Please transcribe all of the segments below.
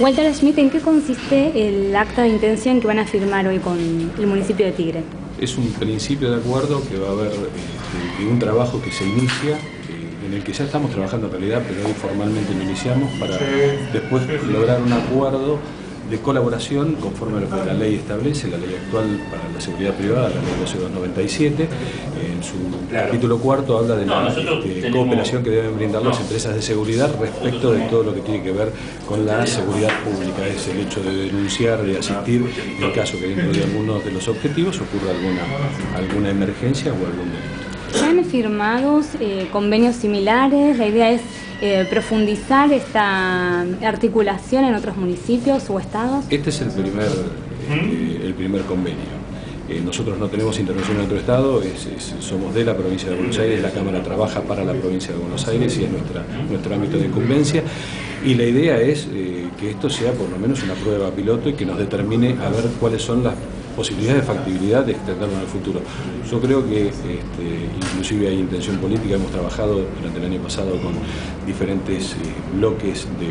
Walter Smith, ¿en qué consiste el acta de intención que van a firmar hoy con el municipio de Tigre? Es un principio de acuerdo que va a haber un trabajo que se inicia, en el que ya estamos trabajando en realidad, pero hoy formalmente lo iniciamos para después lograr un acuerdo de colaboración conforme a lo que la ley establece, la ley actual para la seguridad privada, la ley 12297, en su capítulo cuarto habla de la cooperación que deben brindar las empresas de seguridad respecto de todo lo que tiene que ver con la seguridad pública, es el hecho de denunciar, de asistir, en caso que dentro de algunos de los objetivos ocurra alguna emergencia o algún delito. ¿Ya han firmado convenios similares? La idea es profundizar esta articulación en otros municipios o estados. Este es el primer convenio. Nosotros no tenemos intervención en otro estado, somos de la provincia de Buenos Aires, la Cámara trabaja para la provincia de Buenos Aires y es nuestro ámbito de incumbencia. Y la idea es que esto sea por lo menos una prueba piloto y que nos determine a ver cuáles son las posibilidades de factibilidad de extenderlo en el futuro. Yo creo que inclusive hay intención política, hemos trabajado durante el año pasado con diferentes bloques de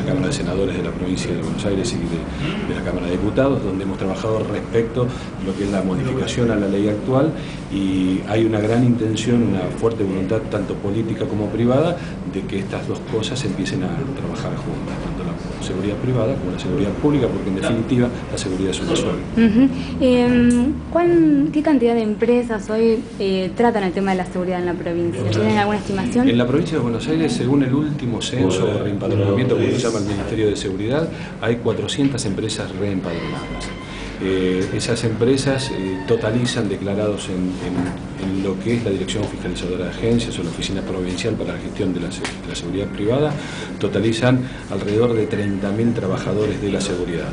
la Cámara de Senadores de la provincia de Buenos Aires y de la Cámara de Diputados, donde hemos trabajado respecto a lo que es la modificación a la ley actual, y hay una gran intención, una fuerte voluntad tanto política como privada de que estas dos cosas empiecen a trabajar juntas, tanto la seguridad privada como la seguridad pública, porque en definitiva la seguridad es una sola. ¿Qué cantidad de empresas hoy tratan el tema de la seguridad en la provincia? ¿Tienen alguna estimación? En la provincia de Buenos Aires, según el último censo de reempadronamiento que se llama el Ministerio de Seguridad, hay 400 empresas reempadronadas. Esas empresas totalizan declarados en lo que es la Dirección Fiscalizadora de Agencias o la Oficina Provincial para la Gestión de la Seguridad Privada, totalizan alrededor de 30.000 trabajadores de la seguridad.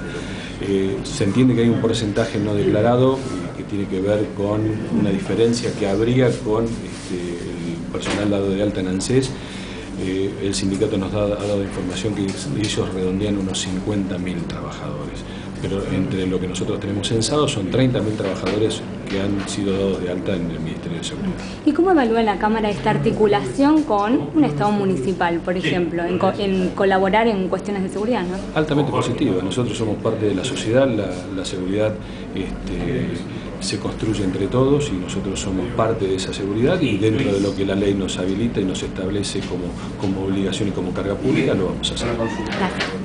Se entiende que hay un porcentaje no declarado que tiene que ver con una diferencia que habría con el personal dado de alta en ANSES. El sindicato nos ha dado información que ellos redondean unos 50.000 trabajadores. Pero entre lo que nosotros tenemos censado son 30.000 trabajadores que han sido dados de alta en el Ministerio de Seguridad. ¿Y cómo evalúa la Cámara esta articulación con un Estado municipal, por ejemplo, en colaborar en cuestiones de seguridad, ¿no? Altamente positiva. Nosotros somos parte de la sociedad, la seguridad se construye entre todos y nosotros somos parte de esa seguridad, y dentro de lo que la ley nos habilita y nos establece como obligación y como carga pública lo vamos a hacer. Gracias.